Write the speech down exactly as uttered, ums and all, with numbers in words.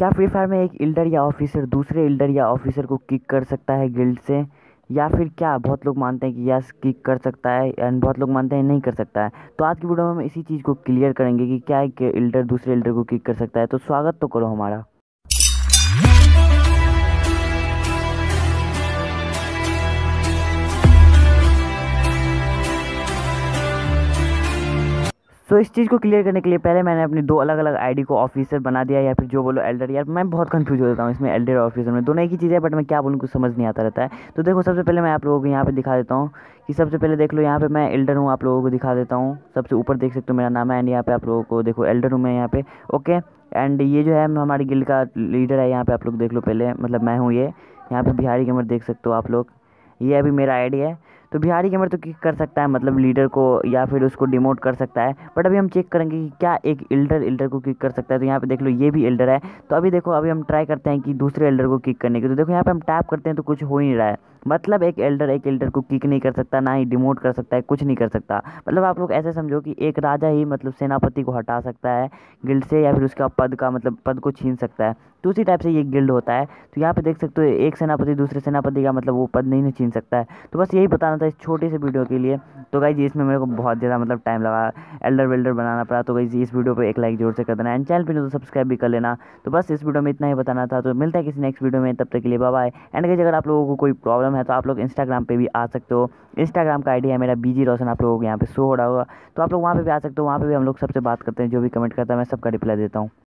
क्या free fire में एक इल्डर या ऑफिसर दूसरे इल्डर या ऑफिसर को किक कर सकता है गिल्ड से, या फिर क्या बहुत लोग मानते हैं कि यस किक कर सकता है एंड बहुत लोग मानते हैं नहीं कर सकता है। तो आज की वीडियो में हम इसी चीज़ को क्लियर करेंगे कि क्या एक इल्डर दूसरे इल्डर को किक कर सकता है। तो स्वागत तो करो हमारा। तो so, इस चीज़ को क्लियर करने के लिए पहले मैंने अपनी दो अलग अलग आईडी को ऑफिसर बना दिया, या फिर जो बोलो एल्डर। यार मैं बहुत कंफ्यूज हो जाता हूँ इसमें, एल्डर और ऑफिसर में दोनों एक ही चीज़ है, बट मैं क्या बोलूँ कुछ समझ नहीं आता रहता है। तो देखो सबसे पहले मैं आप लोगों को यहाँ पे दिखा देता हूँ कि सबसे पहले देख लो यहाँ पे मैं एल्डर हूँ, आप लोगों को दिखा देता हूँ। सबसे ऊपर देख सकते हो मेरा नाम है एंड यहाँ पे आप लोगों को देखो एल्डर हूँ मैं यहाँ पे, ओके। एंड ये जो है हमारी गिल्ड का लीडर है, यहाँ पे आप लोग देख लो पहले, मतलब मैं हूँ ये, यहाँ पे बिहारी गेमर देख सकते हो आप लोग। ये अभी मेरा आईडी है। तो बिहारी गेमर तो किक कर सकता है, मतलब लीडर को या फिर उसको डिमोट कर सकता है। बट अभी हम चेक करेंगे कि क्या एक एल्डर एल्डर को किक कर सकता है। तो यहाँ पे देख लो ये भी एल्डर है। तो अभी देखो अभी हम ट्राई करते हैं कि दूसरे एल्डर को किक करने की। तो देखो यहाँ पे हम टैप करते हैं तो कुछ हो ही नहीं रहा है, मतलब एक एल्डर एक एल्डर को किक नहीं कर सकता, ना ही डिमोट कर सकता है, कुछ नहीं कर सकता। मतलब आप लोग ऐसे समझो कि एक राजा ही मतलब सेनापति को हटा सकता है गिल्ड से, या फिर उसका पद का मतलब पद को छीन सकता है। तो उसी टाइप से ये गिल्ड होता है। तो यहाँ पे देख सकते हो एक सेनापति दूसरे सेनापति का मतलब वो पद नहीं छीन सकता है। तो बस यही बताना था इस छोटे से वीडियो के लिए। तो गाइस इसमें मेरे को बहुत ज़्यादा मतलब टाइम लगा, एल्डर वेल्डर बनाना पड़ा। तो गाइस इस वीडियो पे एक लाइक जोर से कर देना एंड चैनल पे तो सब्सक्राइब भी कर लेना। तो बस इस वीडियो में इतना ही बताना था। तो मिलता है किसी नेक्स्ट वीडियो में, तब तक के लिए बाय बाय। एंड गाइस अगर आप लोगों को कोई प्रॉब्लम है तो आप लोग इंस्टाग्राम पर भी आ सकते हो। इंस्टाग्राम का आईडी है मेरा बीजी रोशन, आप लोगों को यहाँ पे शो हो रहा होगा। तो आप लोग वहाँ पर भी आ सकते हो, वहाँ पर भी हम लोग सबसे बात करते हैं, जो भी कमेंट करता है मैं सबका रिप्लाई देता हूँ।